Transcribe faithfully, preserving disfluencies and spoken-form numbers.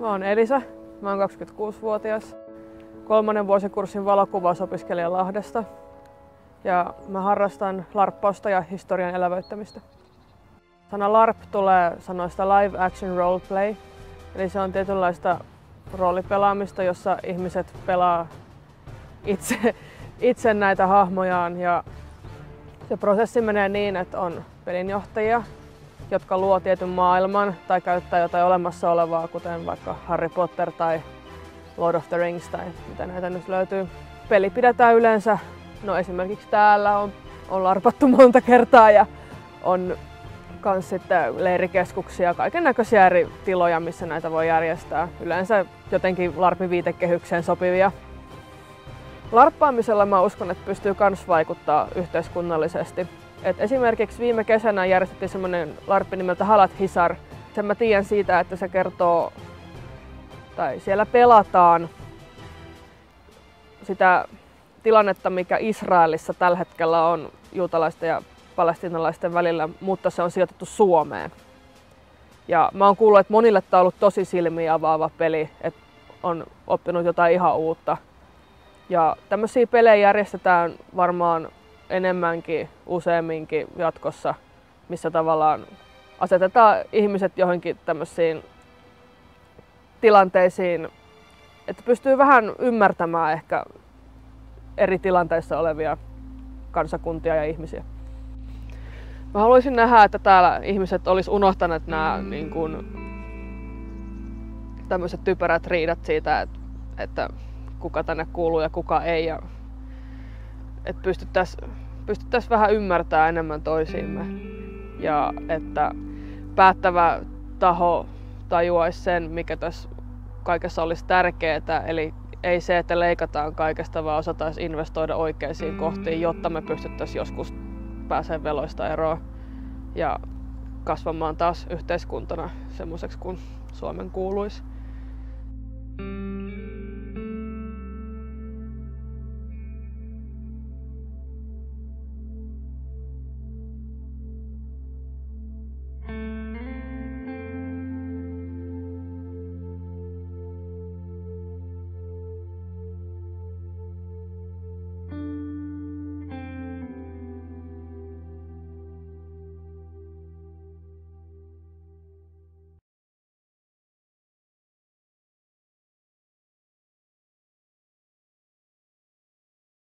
Mä oon Elisa, mä oon kaksikymmentäkuusivuotias, kolmannen vuosikurssin valokuvausopiskelija Lahdesta ja mä harrastan larppausta ja historian elävöittämistä. Sana larp tulee sanoista live action role play, eli se on tietynlaista roolipelaamista, jossa ihmiset pelaa itse, itse näitä hahmojaan. Ja se prosessi menee niin, että on pelinjohtajia, jotka luo tietyn maailman tai käyttää jotain olemassa olevaa, kuten vaikka Harry Potter tai Lord of the Rings tai mitä näitä nyt löytyy. Peli pidetään yleensä, no esimerkiksi täällä on, on larpattu monta kertaa ja on kans sitten leirikeskuksia, kaiken näköisiä eri tiloja, missä näitä voi järjestää. Yleensä jotenkin larpin viitekehykseen sopivia. Larppaamisella mä uskon, että pystyy myös vaikuttaa yhteiskunnallisesti. Et esimerkiksi viime kesänä järjestettiin semmoinen larppi nimeltä Halat Hisar. Sen mä tiedän siitä, että se kertoo, tai siellä pelataan sitä tilannetta, mikä Israelissa tällä hetkellä on juutalaisten ja palestiinalaisten välillä, mutta se on sijoitettu Suomeen. Ja mä oon kuullut, että monille tää on ollut tosi silmiä avaava peli, että on oppinut jotain ihan uutta. Ja tämmöisiä pelejä järjestetään varmaan enemmänkin, useamminkin jatkossa, missä tavallaan asetetaan ihmiset johonkin tämmöisiin tilanteisiin, että pystyy vähän ymmärtämään ehkä eri tilanteissa olevia kansakuntia ja ihmisiä. Mä haluaisin nähdä, että täällä ihmiset olis unohtaneet nämä niin kun, tämmöiset typerät riidat siitä, että, että kuka tänne kuuluu ja kuka ei. Ja, että pystyttäis, pystyttäis vähän ymmärtämään enemmän toisiimme. Ja että päättävä taho tajuaisi sen, mikä tässä kaikessa olisi tärkeää. Eli ei se, että leikataan kaikesta, vaan osataisi investoida oikeisiin kohtiin, jotta me pystyttäisiin joskus pääsee veloista eroon ja kasvamaan taas yhteiskuntana semmoiseksi kuin Suomen kuuluisi.